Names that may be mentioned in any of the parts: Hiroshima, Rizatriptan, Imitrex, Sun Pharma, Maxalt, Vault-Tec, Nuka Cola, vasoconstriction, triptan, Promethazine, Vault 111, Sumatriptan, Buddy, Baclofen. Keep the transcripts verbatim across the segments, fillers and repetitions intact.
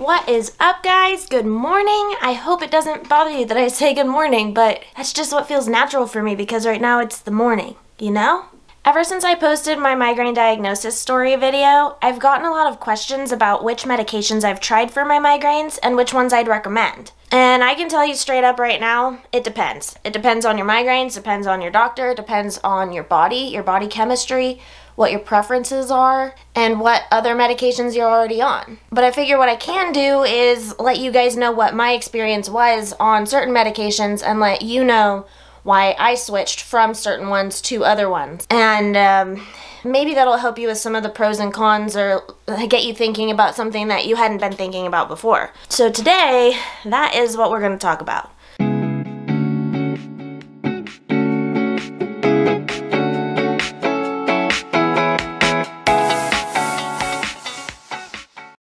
What is up, guys? Good morning. I hope it doesn't bother you that I say good morning, but that's just what feels natural for me because right now it's the morning, you know? Ever since I posted my migraine diagnosis story video, I've gotten a lot of questions about which medications I've tried for my migraines and which ones I'd recommend. And I can tell you straight up right now, it depends. It depends on your migraines, depends on your doctor, depends on your body, your body chemistry, what your preferences are, and what other medications you're already on. But I figure what I can do is let you guys know what my experience was on certain medications and let you know why I switched from certain ones to other ones. And um, maybe that'll help you with some of the pros and cons or get you thinking about something that you hadn't been thinking about before. So today, that is what we're going to talk about.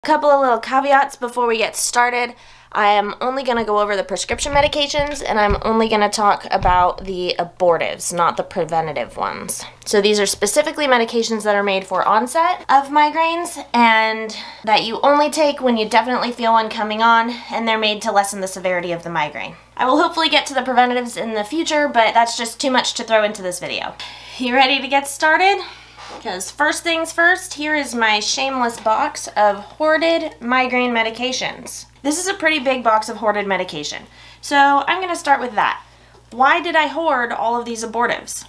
A couple of little caveats before we get started. I am only going to go over the prescription medications, and I'm only going to talk about the abortives, not the preventative ones. So these are specifically medications that are made for onset of migraines and that you only take when you definitely feel one coming on, and they're made to lessen the severity of the migraine. I will hopefully get to the preventatives in the future, but that's just too much to throw into this video. You ready to get started? Because first things first, here is my shameless box of hoarded migraine medications. This is a pretty big box of hoarded medication. So I'm going to start with that. Why did I hoard all of these abortives?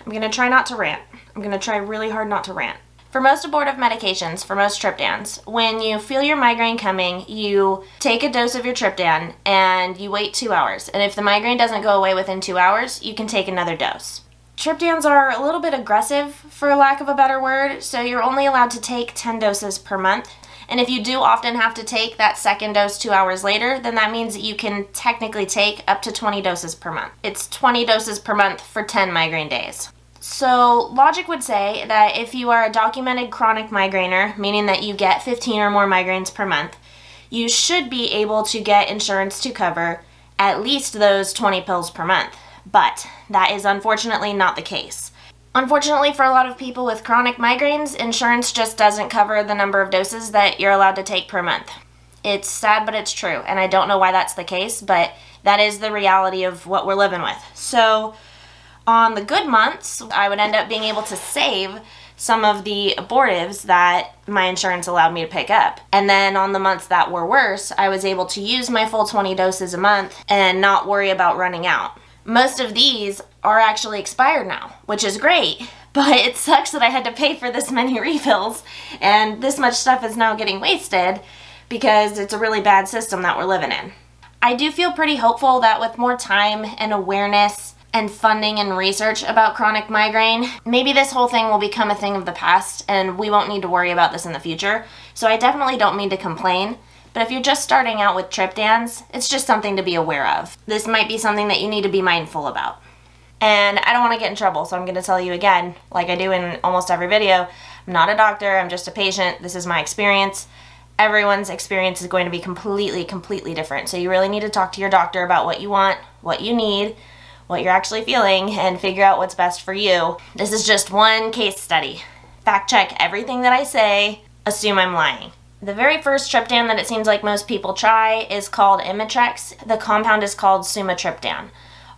I'm going to try not to rant. I'm going to try really hard not to rant. For most abortive medications, for most triptans, when you feel your migraine coming, you take a dose of your triptan and you wait two hours. And if the migraine doesn't go away within two hours, you can take another dose. Triptans are a little bit aggressive, for lack of a better word, so you're only allowed to take ten doses per month. And if you do often have to take that second dose two hours later, then that means that you can technically take up to twenty doses per month. It's twenty doses per month for ten migraine days. So logic would say that if you are a documented chronic migrainer, meaning that you get fifteen or more migraines per month, you should be able to get insurance to cover at least those twenty pills per month. But that is unfortunately not the case. Unfortunately for a lot of people with chronic migraines, insurance just doesn't cover the number of doses that you're allowed to take per month. It's sad, but it's true, and I don't know why that's the case, but that is the reality of what we're living with. So on the good months, I would end up being able to save some of the abortives that my insurance allowed me to pick up. And then on the months that were worse, I was able to use my full twenty doses a month and not worry about running out. Most of these are actually expired now, which is great, but it sucks that I had to pay for this many refills and this much stuff is now getting wasted because it's a really bad system that we're living in. I do feel pretty hopeful that with more time and awareness and funding and research about chronic migraine, maybe this whole thing will become a thing of the past and we won't need to worry about this in the future. So I definitely don't mean to complain. But if you're just starting out with triptans, it's just something to be aware of. This might be something that you need to be mindful about. And I don't want to get in trouble, so I'm going to tell you again, like I do in almost every video, I'm not a doctor, I'm just a patient, this is my experience. Everyone's experience is going to be completely, completely different. So you really need to talk to your doctor about what you want, what you need, what you're actually feeling, and figure out what's best for you. This is just one case study. Fact check everything that I say, assume I'm lying. The very first triptan that it seems like most people try is called Imitrex. The compound is called Sumatriptan.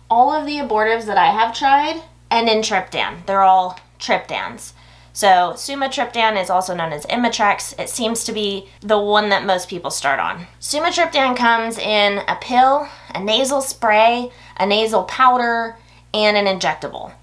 All of the abortives that I have tried end in triptan. They're all triptans. So Sumatriptan is also known as Imitrex. It seems to be the one that most people start on. Sumatriptan comes in a pill, a nasal spray, a nasal powder, and an injectable.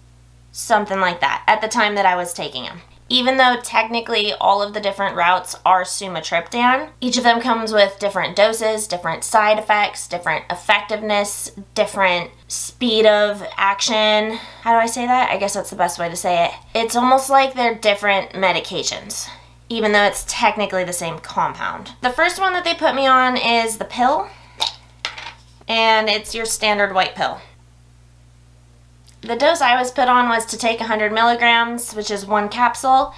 Something like that at the time that I was taking them. Even though technically all of the different routes are sumatriptan, each of them comes with different doses, different side effects, different effectiveness, different speed of action. How do I say that? I guess that's the best way to say it. It's almost like they're different medications, even though it's technically the same compound. The first one that they put me on is the pill, and it's your standard white pill. The dose I was put on was to take one hundred milligrams, which is one capsule,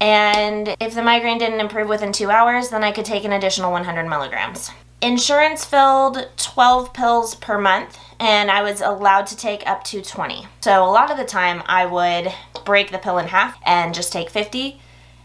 and if the migraine didn't improve within two hours, then I could take an additional one hundred milligrams. Insurance filled twelve pills per month, and I was allowed to take up to twenty. So a lot of the time, I would break the pill in half and just take fifty,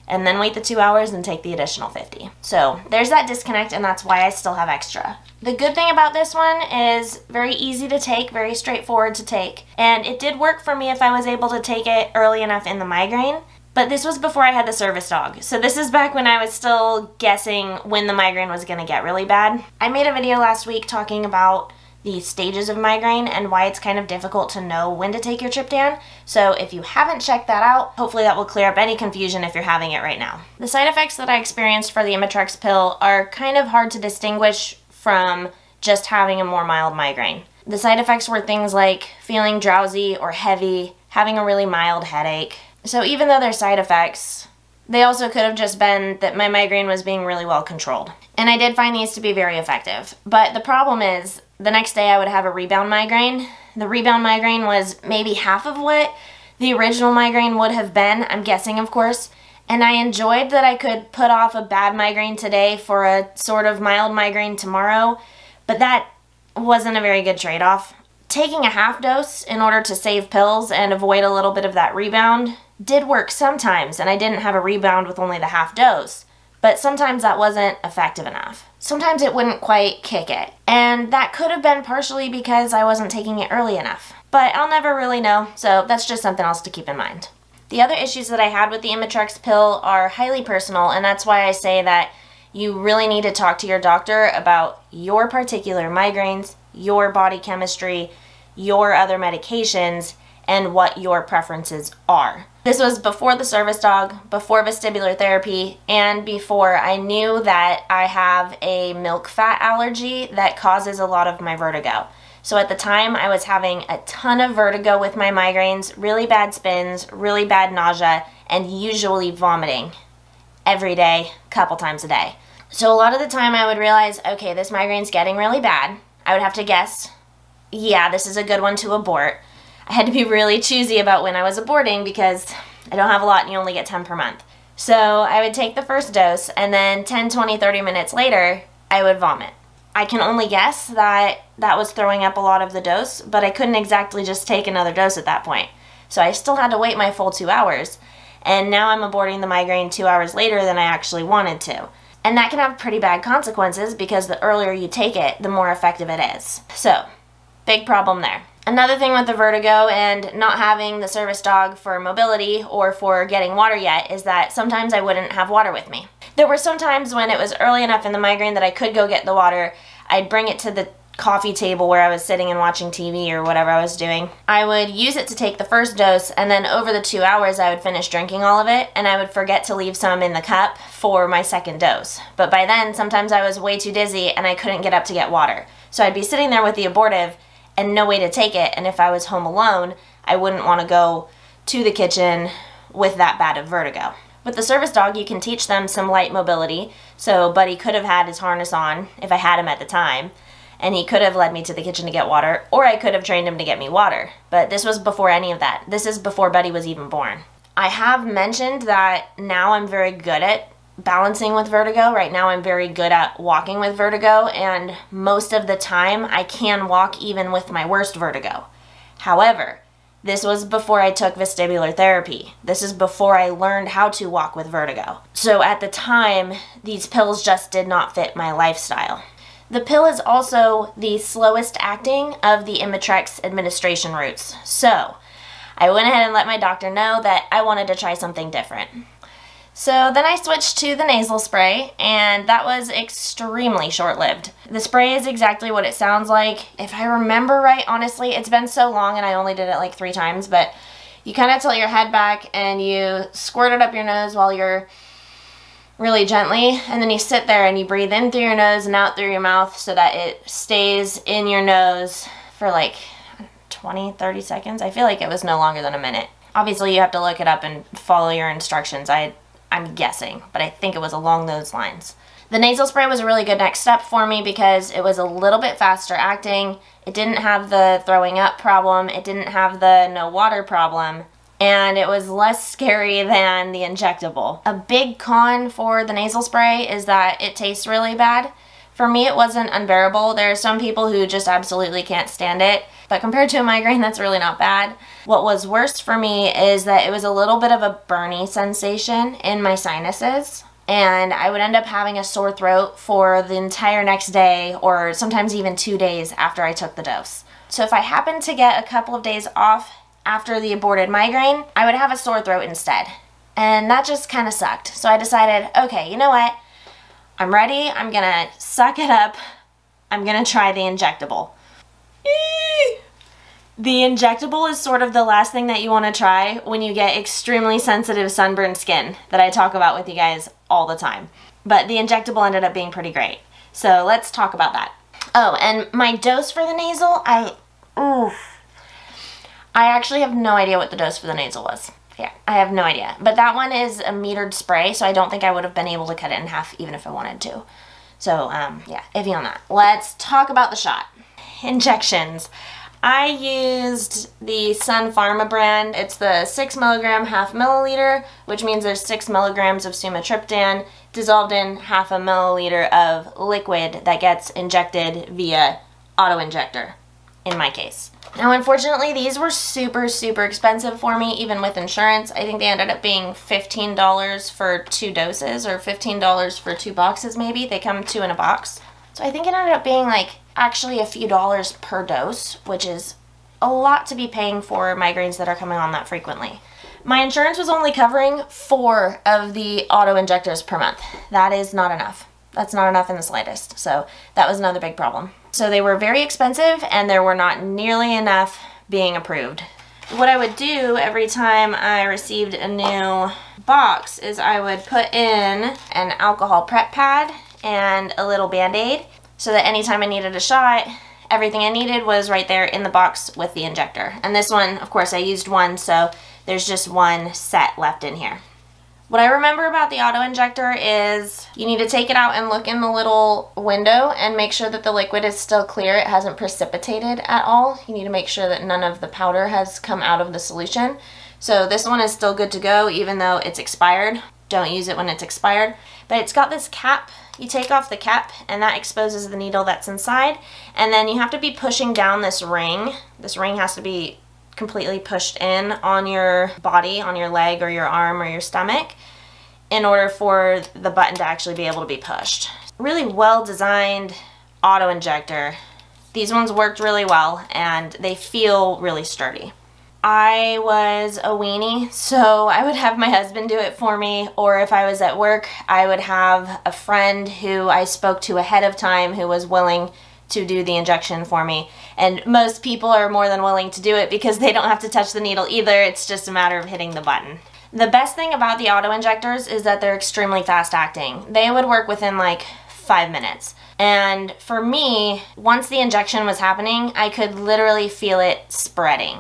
and then wait the two hours and take the additional fifty. So there's that disconnect, and that's why I still have extra. The good thing about this one is very easy to take, very straightforward to take, and it did work for me if I was able to take it early enough in the migraine. But this was before I had the service dog, so this is back when I was still guessing when the migraine was gonna get really bad. I made a video last week talking about the stages of migraine and why it's kind of difficult to know when to take your triptan. So if you haven't checked that out, hopefully that will clear up any confusion if you're having it right now. The side effects that I experienced for the Imitrex pill are kind of hard to distinguish from just having a more mild migraine. The side effects were things like feeling drowsy or heavy, having a really mild headache. So even though they're side effects, they also could have just been that my migraine was being really well controlled. And I did find these to be very effective. But the problem is, the next day I would have a rebound migraine. The rebound migraine was maybe half of what the original migraine would have been, I'm guessing, of course. And I enjoyed that I could put off a bad migraine today for a sort of mild migraine tomorrow, but that wasn't a very good trade-off. Taking a half dose in order to save pills and avoid a little bit of that rebound did work sometimes, and I didn't have a rebound with only the half dose. But sometimes that wasn't effective enough. Sometimes it wouldn't quite kick it. And that could have been partially because I wasn't taking it early enough. But I'll never really know, so that's just something else to keep in mind. The other issues that I had with the Imitrex pill are highly personal, and that's why I say that you really need to talk to your doctor about your particular migraines, your body chemistry, your other medications, and what your preferences are. This was before the service dog, before vestibular therapy, and before I knew that I have a milk fat allergy that causes a lot of my vertigo. So at the time, I was having a ton of vertigo with my migraines, really bad spins, really bad nausea, and usually vomiting every day, a couple times a day. So a lot of the time I would realize, okay, this migraine's getting really bad. I would have to guess, yeah, this is a good one to abort. I had to be really choosy about when I was aborting because I don't have a lot and you only get ten per month. So I would take the first dose and then ten, twenty, thirty minutes later, I would vomit. I can only guess that that was throwing up a lot of the dose, but I couldn't exactly just take another dose at that point. So I still had to wait my full two hours. And now I'm aborting the migraine two hours later than I actually wanted to. And that can have pretty bad consequences because the earlier you take it, the more effective it is. So, big problem there. Another thing with the vertigo and not having the service dog for mobility or for getting water yet is that sometimes I wouldn't have water with me. There were some times when it was early enough in the migraine that I could go get the water. I'd bring it to the coffee table where I was sitting and watching T V or whatever I was doing. I would use it to take the first dose, and then over the two hours I would finish drinking all of it, and I would forget to leave some in the cup for my second dose. But by then, sometimes I was way too dizzy and I couldn't get up to get water. So I'd be sitting there with the abortive and no way to take it, and if I was home alone, I wouldn't want to go to the kitchen with that bad of vertigo. With the service dog, you can teach them some light mobility, so Buddy could have had his harness on, if I had him at the time, and he could have led me to the kitchen to get water, or I could have trained him to get me water. But this was before any of that. This is before Buddy was even born. I have mentioned that now I'm very good at balancing with vertigo. Right now I'm very good at walking with vertigo, and most of the time I can walk even with my worst vertigo. However, this was before I took vestibular therapy. This is before I learned how to walk with vertigo. So at the time, these pills just did not fit my lifestyle. The pill is also the slowest acting of the Imitrex administration routes. So I went ahead and let my doctor know that I wanted to try something different. So then I switched to the nasal spray, and that was extremely short-lived. The spray is exactly what it sounds like. If I remember right, honestly, it's been so long and I only did it like three times, but you kind of tilt your head back and you squirt it up your nose while you're really gently, and then you sit there and you breathe in through your nose and out through your mouth so that it stays in your nose for like twenty, thirty seconds. I feel like it was no longer than a minute. Obviously, you have to look it up and follow your instructions. I I'm guessing, but I think it was along those lines. The nasal spray was a really good next step for me because it was a little bit faster acting. It didn't have the throwing up problem. It didn't have the no water problem. And it was less scary than the injectable. A big con for the nasal spray is that it tastes really bad. For me, it wasn't unbearable. There are some people who just absolutely can't stand it, but compared to a migraine, that's really not bad. What was worse for me is that it was a little bit of a burny sensation in my sinuses, and I would end up having a sore throat for the entire next day, or sometimes even two days after I took the dose. So if I happened to get a couple of days off after the aborted migraine, I would have a sore throat instead. And that just kind of sucked. So I decided, okay, you know what? I'm ready. I'm gonna suck it up. I'm gonna try the injectable. Eee! The injectable is sort of the last thing that you want to try when you get extremely sensitive sunburned skin that I talk about with you guys all the time. But the injectable ended up being pretty great. So let's talk about that. Oh, and my dose for the nasal, I, oof. I actually have no idea what the dose for the nasal was. Yeah, I have no idea. But that one is a metered spray, so I don't think I would have been able to cut it in half even if I wanted to. So, um, yeah, iffy on that. Let's talk about the shot. Injections. I used the Sun Pharma brand. It's the six milligram half milliliter, which means there's six milligrams of Sumatriptan dissolved in half a milliliter of liquid that gets injected via auto-injector, in my case. Now, unfortunately, these were super, super expensive for me, even with insurance. I think they ended up being fifteen dollars for two doses, or fifteen dollars for two boxes, maybe. They come two in a box. So I think it ended up being, like, actually a few dollars per dose, which is a lot to be paying for migraines that are coming on that frequently. My insurance was only covering four of the auto-injectors per month. That is not enough. That's not enough in the slightest. So that was another big problem. So they were very expensive, and there were not nearly enough being approved. What I would do every time I received a new box is I would put in an alcohol prep pad and a little Band-Aid so that anytime I needed a shot, everything I needed was right there in the box with the injector. And this one, of course, I used one, so there's just one set left in here. What I remember about the auto-injector is you need to take it out and look in the little window and make sure that the liquid is still clear. It hasn't precipitated at all. You need to make sure that none of the powder has come out of the solution. So this one is still good to go even though it's expired. Don't use it when it's expired. But it's got this cap. You take off the cap and that exposes the needle that's inside. And then you have to be pushing down this ring. This ring has to be completely pushed in on your body, on your leg or your arm or your stomach, in order for the button to actually be able to be pushed. Really well designed auto injector. These ones worked really well and they feel really sturdy. I was a weenie, so I would have my husband do it for me, or if I was at work, I would have a friend who I spoke to ahead of time who was willing to do the injection for me. And most people are more than willing to do it because they don't have to touch the needle either. It's just a matter of hitting the button. The best thing about the auto injectors is that they're extremely fast acting. They would work within like five minutes. And for me, once the injection was happening, I could literally feel it spreading.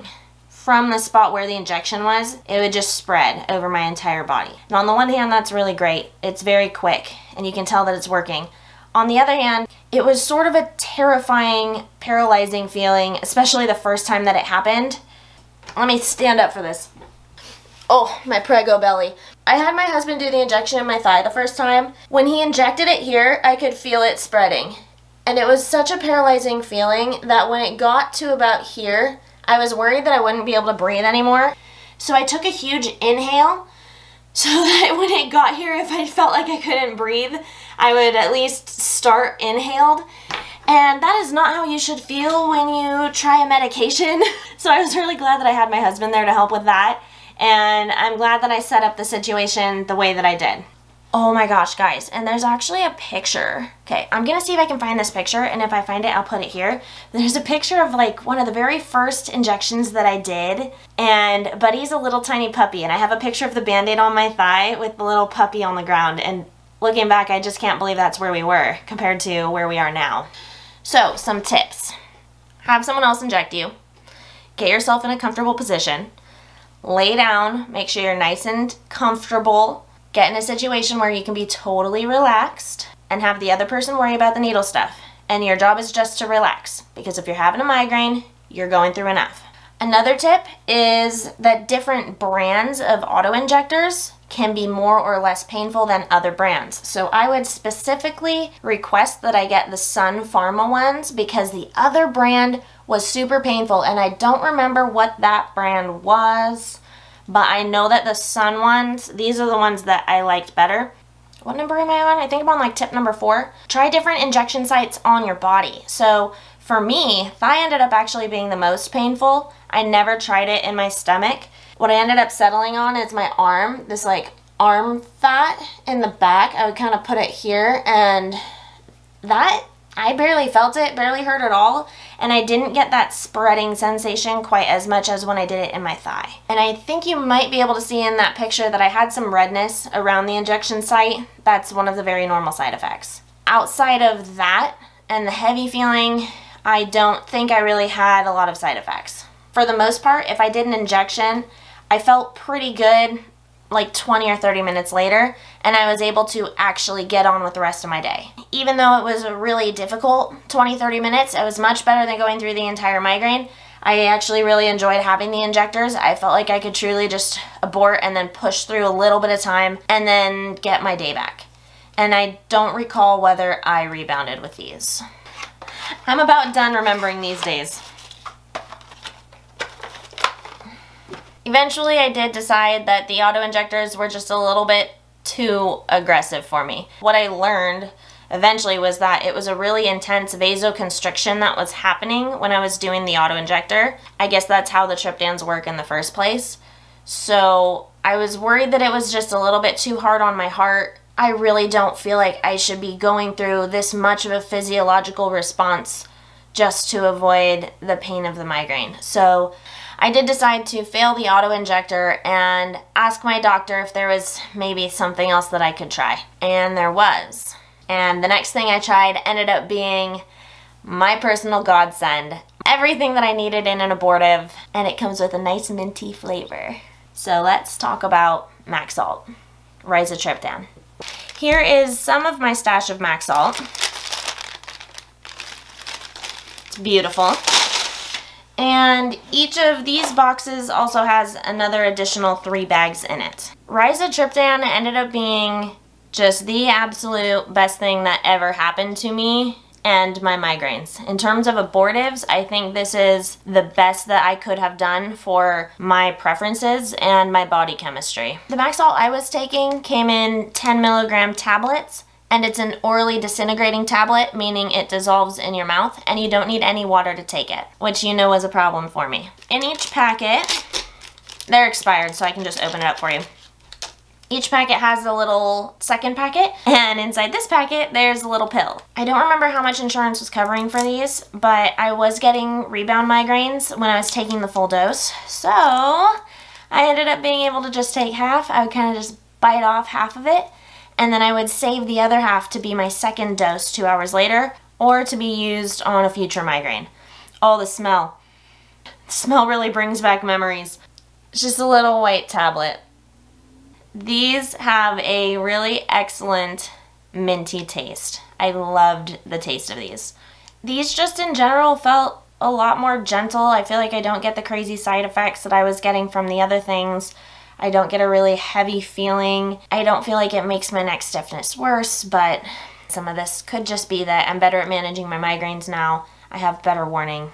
From the spot where the injection was, it would just spread over my entire body. And on the one hand, that's really great. It's very quick and you can tell that it's working. On the other hand, it was sort of a terrifying, paralyzing feeling, especially the first time that it happened. Let me stand up for this. Oh, my prego belly. I had my husband do the injection in my thigh the first time. When he injected it here, I could feel it spreading. And it was such a paralyzing feeling that when it got to about here, I was worried that I wouldn't be able to breathe anymore. So I took a huge inhale so that when it got here, if I felt like I couldn't breathe, I would at least start inhaled. And that is not how you should feel when you try a medication. So I was really glad that I had my husband there to help with that. And I'm glad that I set up the situation the way that I did. Oh my gosh, guys. And there's actually a picture. Okay, I'm gonna see if I can find this picture, and if I find it, I'll put it here. There's a picture of like one of the very first injections that I did, and Buddy's a little tiny puppy, and I have a picture of the Band-Aid on my thigh with the little puppy on the ground, and looking back, I just can't believe that's where we were compared to where we are now. So, some tips. Have someone else inject you. Get yourself in a comfortable position. Lay down, make sure you're nice and comfortable. Get in a situation where you can be totally relaxed and have the other person worry about the needle stuff. And your job is just to relax, because if you're having a migraine, you're going through enough. Another tip is that different brands of auto-injectors can be more or less painful than other brands. So I would specifically request that I get the Sun Pharma ones because the other brand was super painful, and I don't remember what that brand was, but I know that the Sun ones, these are the ones that I liked better. What number am I on? I think I'm on like tip number four. Try different injection sites on your body. So for me, thigh ended up actually being the most painful. I never tried it in my stomach. What I ended up settling on is my arm, this like arm fat in the back. I would kind of put it here, and that, I barely felt it, barely hurt at all, and I didn't get that spreading sensation quite as much as when I did it in my thigh. And I think you might be able to see in that picture that I had some redness around the injection site. That's one of the very normal side effects. Outside of that and the heavy feeling, I don't think I really had a lot of side effects. For the most part, if I did an injection, I felt pretty good like twenty or thirty minutes later, and I was able to actually get on with the rest of my day. Even though it was a really difficult twenty, thirty minutes, it was much better than going through the entire migraine. I actually really enjoyed having the injectors. I felt like I could truly just abort and then push through a little bit of time and then get my day back. And I don't recall whether I rebounded with these. I'm about done remembering these days. Eventually, I did decide that the auto-injectors were just a little bit too aggressive for me. What I learned eventually was that it was a really intense vasoconstriction that was happening when I was doing the auto-injector. I guess that's how the triptans work in the first place. So I was worried that it was just a little bit too hard on my heart. I really don't feel like I should be going through this much of a physiological response just to avoid the pain of the migraine. So I did decide to fail the auto-injector and ask my doctor if there was maybe something else that I could try. And there was. And the next thing I tried ended up being my personal godsend. Everything that I needed in an abortive, and it comes with a nice minty flavor. So let's talk about Maxalt, Rizatriptan. Here is some of my stash of Maxalt. It's beautiful. And each of these boxes also has another additional three bags in it. Rizatriptan ended up being just the absolute best thing that ever happened to me and my migraines. In terms of abortives, I think this is the best that I could have done for my preferences and my body chemistry. The Maxalt I was taking came in ten milligram tablets, and it's an orally disintegrating tablet, meaning it dissolves in your mouth, and you don't need any water to take it, which you know was a problem for me. In each packet, they're expired, so I can just open it up for you. Each packet has a little second packet, and inside this packet, there's a little pill. I don't remember how much insurance was covering for these, but I was getting rebound migraines when I was taking the full dose, so I ended up being able to just take half. I would kind of just bite off half of it, and then I would save the other half to be my second dose two hours later or to be used on a future migraine. Oh, the smell. The smell really brings back memories. It's just a little white tablet. These have a really excellent minty taste. I loved the taste of these. These just in general felt a lot more gentle. I feel like I don't get the crazy side effects that I was getting from the other things. I don't get a really heavy feeling. I don't feel like it makes my neck stiffness worse, but some of this could just be that I'm better at managing my migraines now. I have better warning,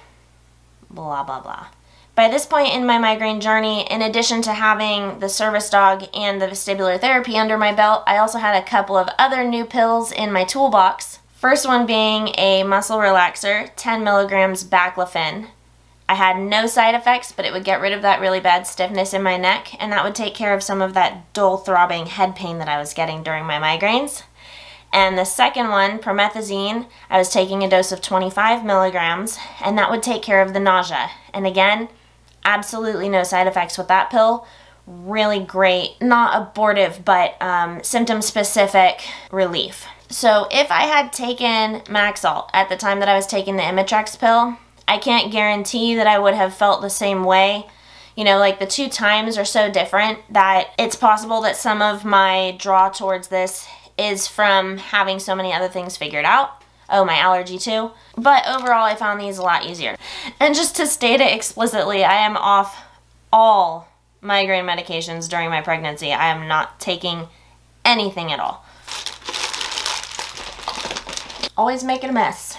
blah, blah, blah. By this point in my migraine journey, in addition to having the service dog and the vestibular therapy under my belt, I also had a couple of other new pills in my toolbox. First one being a muscle relaxer, ten milligrams Baclofen. I had no side effects, but it would get rid of that really bad stiffness in my neck, and that would take care of some of that dull throbbing head pain that I was getting during my migraines. And the second one, Promethazine, I was taking a dose of twenty-five milligrams, and that would take care of the nausea. And again, absolutely no side effects with that pill. Really great, not abortive, but um, symptom-specific relief. So if I had taken Maxalt at the time that I was taking the Imitrex pill, I can't guarantee that I would have felt the same way. You know, like the two times are so different that it's possible that some of my draw towards this is from having so many other things figured out. Oh, my allergy too. But overall, I found these a lot easier. And just to state it explicitly, I am off all migraine medications during my pregnancy. I am not taking anything at all. Always make it a mess.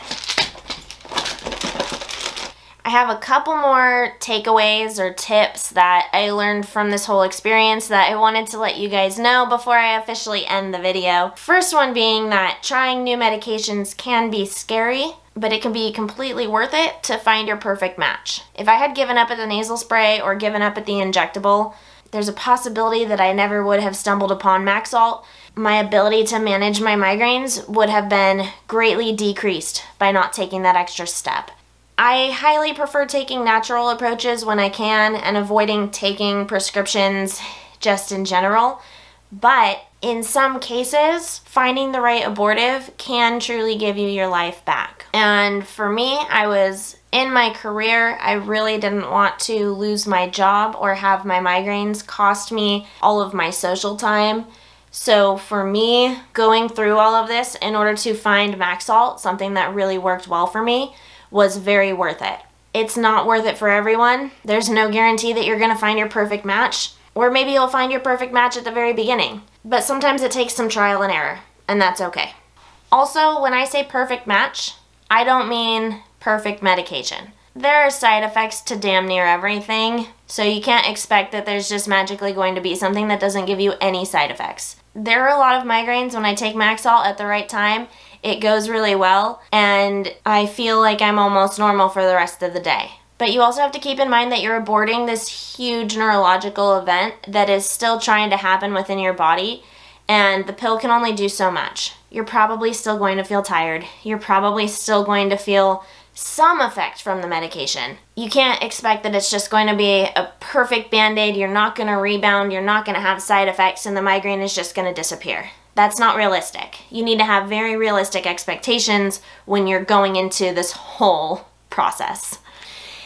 I have a couple more takeaways or tips that I learned from this whole experience that I wanted to let you guys know before I officially end the video. First one being that trying new medications can be scary, but it can be completely worth it to find your perfect match. If I had given up at the nasal spray or given up at the injectable, there's a possibility that I never would have stumbled upon Maxalt. My ability to manage my migraines would have been greatly decreased by not taking that extra step. I highly prefer taking natural approaches when I can and avoiding taking prescriptions just in general, but in some cases, finding the right abortive can truly give you your life back. And for me, I was in my career. I really didn't want to lose my job or have my migraines cost me all of my social time. So for me, going through all of this in order to find Maxalt, something that really worked well for me, was very worth it. It's not worth it for everyone. There's no guarantee that you're gonna find your perfect match, or maybe you'll find your perfect match at the very beginning. But sometimes it takes some trial and error, and that's okay. Also, when I say perfect match, I don't mean perfect medication. There are side effects to damn near everything, so you can't expect that there's just magically going to be something that doesn't give you any side effects. There are a lot of migraines when I take Maxalt at the right time, it goes really well, and I feel like I'm almost normal for the rest of the day. But you also have to keep in mind that you're aborting this huge neurological event that is still trying to happen within your body, and the pill can only do so much. You're probably still going to feel tired. You're probably still going to feel some effect from the medication. You can't expect that it's just going to be a perfect band-aid. You're not going to rebound. You're not going to have side effects, and the migraine is just going to disappear. That's not realistic. You need to have very realistic expectations when you're going into this whole process.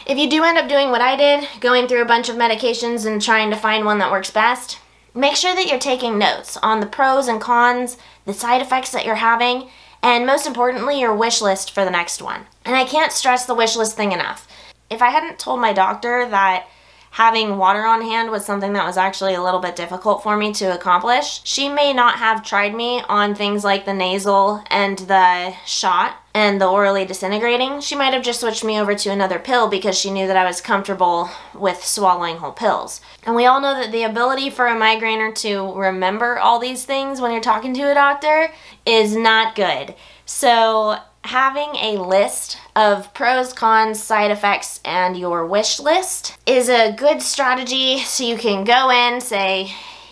If you do end up doing what I did, going through a bunch of medications and trying to find one that works best, make sure that you're taking notes on the pros and cons, the side effects that you're having, and most importantly, your wish list for the next one. And I can't stress the wish list thing enough. If I hadn't told my doctor that having water on hand was something that was actually a little bit difficult for me to accomplish, she may not have tried me on things like the nasal and the shot and the orally disintegrating. She might have just switched me over to another pill because she knew that I was comfortable with swallowing whole pills. And we all know that the ability for a migrainer to remember all these things when you're talking to a doctor is not good. So having a list of pros, cons, side effects, and your wish list is a good strategy so you can go in, say,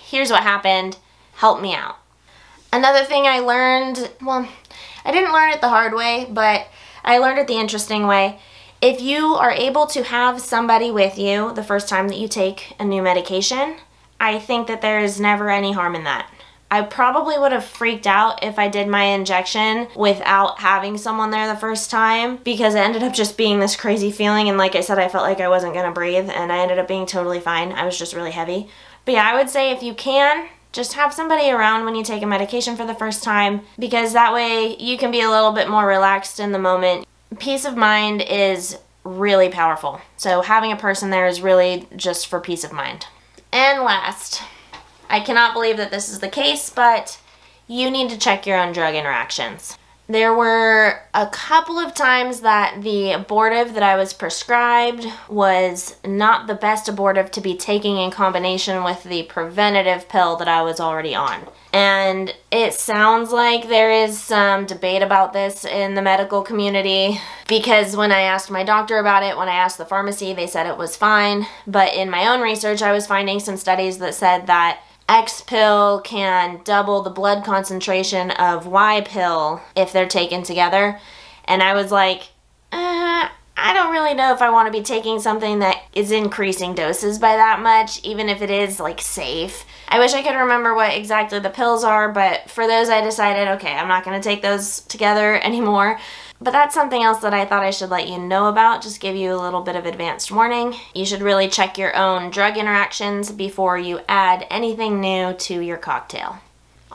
here's what happened, help me out. Another thing I learned, well, I didn't learn it the hard way, but I learned it the interesting way. If you are able to have somebody with you the first time that you take a new medication, I think that there is never any harm in that. I probably would have freaked out if I did my injection without having someone there the first time, because it ended up just being this crazy feeling, and like I said, I felt like I wasn't gonna breathe, and I ended up being totally fine. I was just really heavy. But yeah, I would say if you can, just have somebody around when you take a medication for the first time, because that way you can be a little bit more relaxed in the moment. Peace of mind is really powerful, so having a person there is really just for peace of mind. And last, I cannot believe that this is the case, but you need to check your own drug interactions. There were a couple of times that the abortive that I was prescribed was not the best abortive to be taking in combination with the preventative pill that I was already on. And it sounds like there is some debate about this in the medical community, because when I asked my doctor about it, when I asked the pharmacy, they said it was fine. But in my own research, I was finding some studies that said that X pill can double the blood concentration of Y pill if they're taken together. And I was like, uh, I don't really know if I want to be taking something that is increasing doses by that much, even if it is like safe. I wish I could remember what exactly the pills are, but for those I decided, okay, I'm not going to take those together anymore. But that's something else that I thought I should let you know about, just give you a little bit of advanced warning. You should really check your own drug interactions before you add anything new to your cocktail.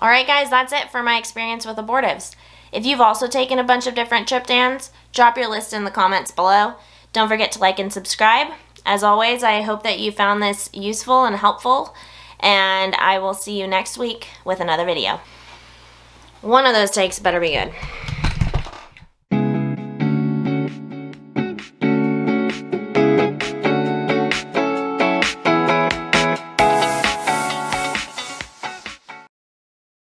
All right guys, that's it for my experience with abortives. If you've also taken a bunch of different triptans, drop your list in the comments below. Don't forget to like and subscribe. As always, I hope that you found this useful and helpful, and I will see you next week with another video. One of those takes better be good.